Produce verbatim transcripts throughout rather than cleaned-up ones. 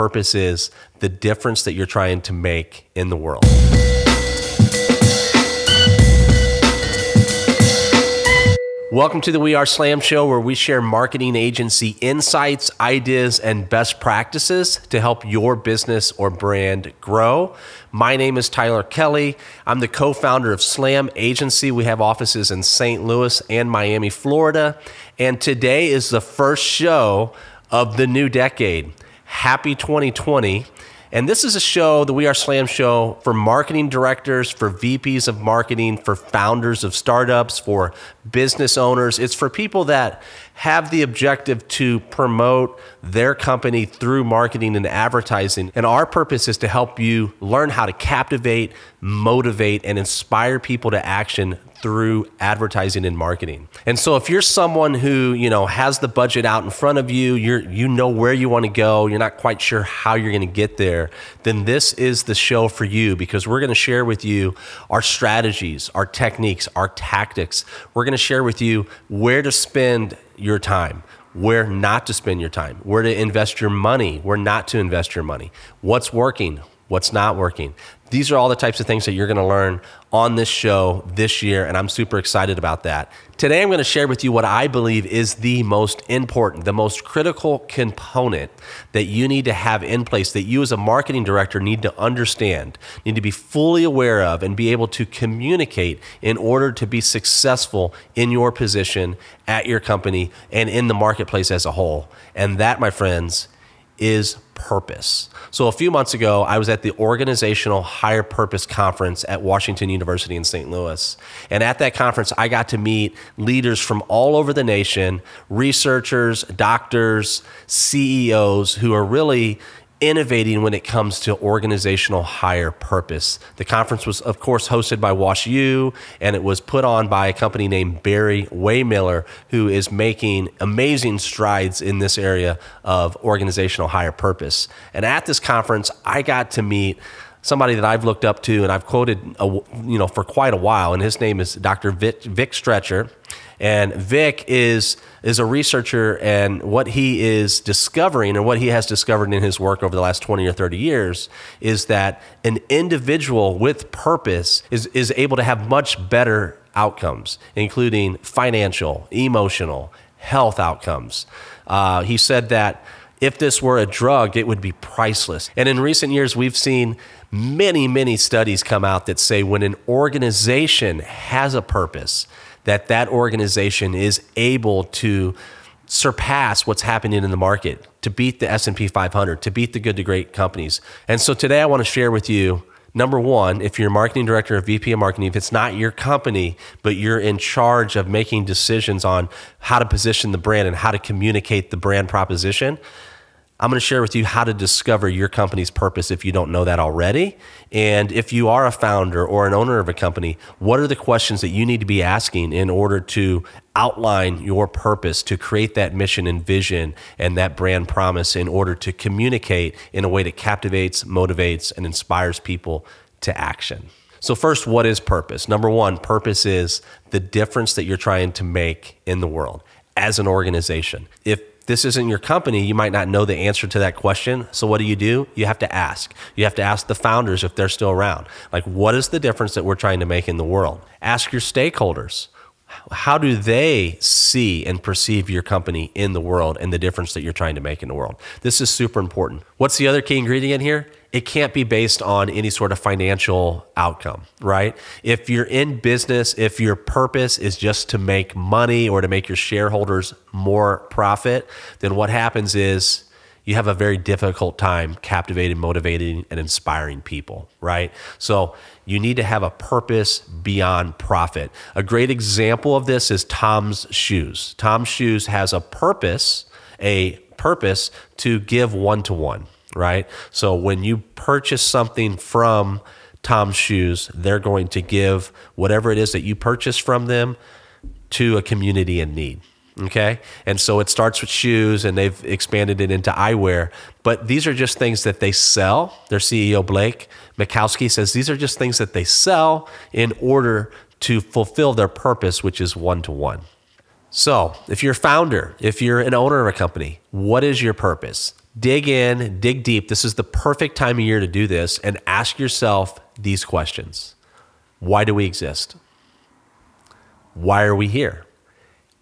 purpose is, the difference that you're trying to make in the world. Welcome to the We Are Slam Show, where we share marketing agency insights, ideas, and best practices to help your business or brand grow. My name is Tyler Kelly. I'm the co-founder of Slam Agency. We have offices in Saint Louis and Miami, Florida. And today is the first show of the new decade. Happy twenty twenty. And this is a show, the We Are Slam Show, for marketing directors, for V Ps of marketing, for founders of startups, for business owners. It's for people that have the objective to promote their company through marketing and advertising. And our purpose is to help you learn how to captivate, motivate, and inspire people to action through advertising and marketing. And so if you're someone who, you know, has the budget out in front of you, you're, you know where you want to go, you're not quite sure how you're going to get there, then this is the show for you, because we're going to share with you our strategies, our techniques, our tactics. We're going to share with you where to spend your time, where not to spend your time, where to invest your money, where not to invest your money, what's working, what's not working. These are all the types of things that you're going to learn on this show this year, and I'm super excited about that. Today, I'm going to share with you what I believe is the most important, the most critical component that you need to have in place, that you as a marketing director need to understand, need to be fully aware of, and be able to communicate in order to be successful in your position, at your company, and in the marketplace as a whole. And that, my friends, is purpose. So a few months ago, I was at the Organizational Higher Purpose Conference at Washington University in Saint Louis. And at that conference, I got to meet leaders from all over the nation, researchers, doctors, C E Os, who are really innovating when it comes to organizational higher purpose. The conference was, of course, hosted by WashU, and it was put on by a company named Barry Waymiller, who is making amazing strides in this area of organizational higher purpose. And at this conference, I got to meet somebody that I've looked up to and I've quoted a, you know, for quite a while, and his name is Doctor Vic, Vic Strecher. And Vic is, is a researcher, and what he is discovering, and what he has discovered in his work over the last twenty or thirty years, is that an individual with purpose is, is able to have much better outcomes, including financial, emotional, health outcomes. Uh, he said that if this were a drug, it would be priceless. And in recent years, we've seen many, many studies come out that say when an organization has a purpose, that that organization is able to surpass what's happening in the market, to beat the S and P five hundred, to beat the good to great companies. And so today I want to share with you, number one, if you're a marketing director or V P of marketing, if it's not your company, but you're in charge of making decisions on how to position the brand and how to communicate the brand proposition, I'm going to share with you how to discover your company's purpose if you don't know that already. And if you are a founder or an owner of a company, what are the questions that you need to be asking in order to outline your purpose, to create that mission and vision and that brand promise in order to communicate in a way that captivates, motivates, and inspires people to action? So first, what is purpose? Number one, purpose is the difference that you're trying to make in the world as an organization. If this isn't your company, you might not know the answer to that question. So what do you do? You have to ask. You have to ask the founders if they're still around. Like, what is the difference that we're trying to make in the world? Ask your stakeholders. How do they see and perceive your company in the world and the difference that you're trying to make in the world? This is super important. What's the other key ingredient here? It can't be based on any sort of financial outcome, right? If you're in business, if your purpose is just to make money or to make your shareholders more profit, then what happens is you have a very difficult time captivating, motivating, and inspiring people, right? So you need to have a purpose beyond profit. A great example of this is Tom's Shoes. Tom's Shoes has a purpose, a purpose to give one-to-one, right? So when you purchase something from Tom's Shoes, they're going to give whatever it is that you purchase from them to a community in need. Okay. And so it starts with shoes, and they've expanded it into eyewear. But these are just things that they sell. Their C E O, Blake Mikowski, says these are just things that they sell in order to fulfill their purpose, which is one-to-one. So if you're a founder, if you're an owner of a company, what is your purpose? dig in, dig deep. This is the perfect time of year to do this, and ask yourself these questions. Why do we exist? Why are we here?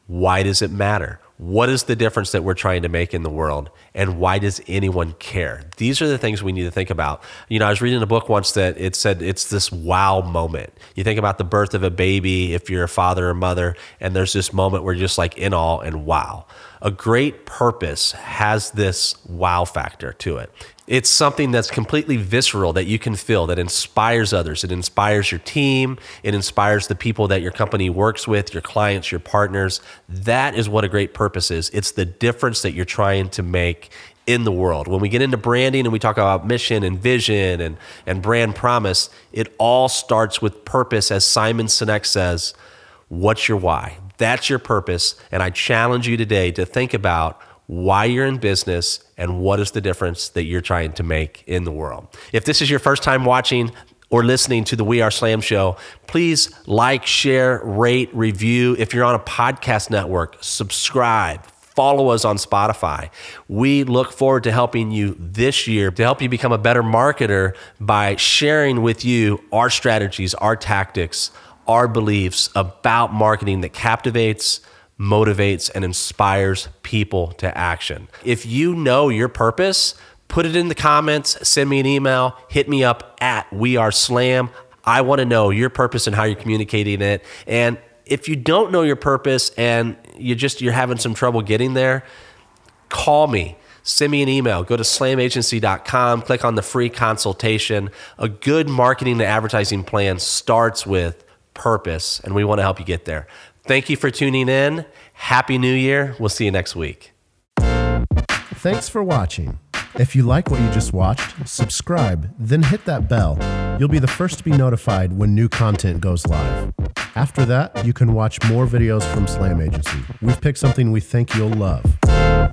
Why does it matter? What is the difference that we're trying to make in the world? And why does anyone care? These are the things we need to think about. You know, I was reading a book once that it said it's this wow moment. You think about the birth of a baby, if you're a father or mother, and there's this moment where you're just like in awe and wow. A great purpose has this wow factor to it. It's something that's completely visceral that you can feel, that inspires others. It inspires your team. It inspires the people that your company works with, your clients, your partners. That is what a great purpose is. It's the difference that you're trying to make in the world. When we get into branding and we talk about mission and vision and, and brand promise, it all starts with purpose. As Simon Sinek says, what's your why? That's your purpose. And I challenge you today to think about why you're in business, and what is the difference that you're trying to make in the world. If this is your first time watching or listening to the We Are Slam show, please like, share, rate, review. If you're on a podcast network, subscribe. Follow us on Spotify. We look forward to helping you this year, to help you become a better marketer by sharing with you our strategies, our tactics, our beliefs about marketing that captivates, motivates, and inspires people to action. If you know your purpose, put it in the comments, send me an email, hit me up at We Are Slam. I wanna know your purpose and how you're communicating it. And if you don't know your purpose and you just, you're having some trouble getting there, call me. Send me an email. Go to slam agency dot com, click on the free consultation. A good marketing and advertising plan starts with purpose, and we wanna help you get there. Thank you for tuning in. Happy New Year. We'll see you next week. Thanks for watching. If you like what you just watched, subscribe, then hit that bell. You'll be the first to be notified when new content goes live. After that, you can watch more videos from Slam Agency. We've picked something we think you'll love.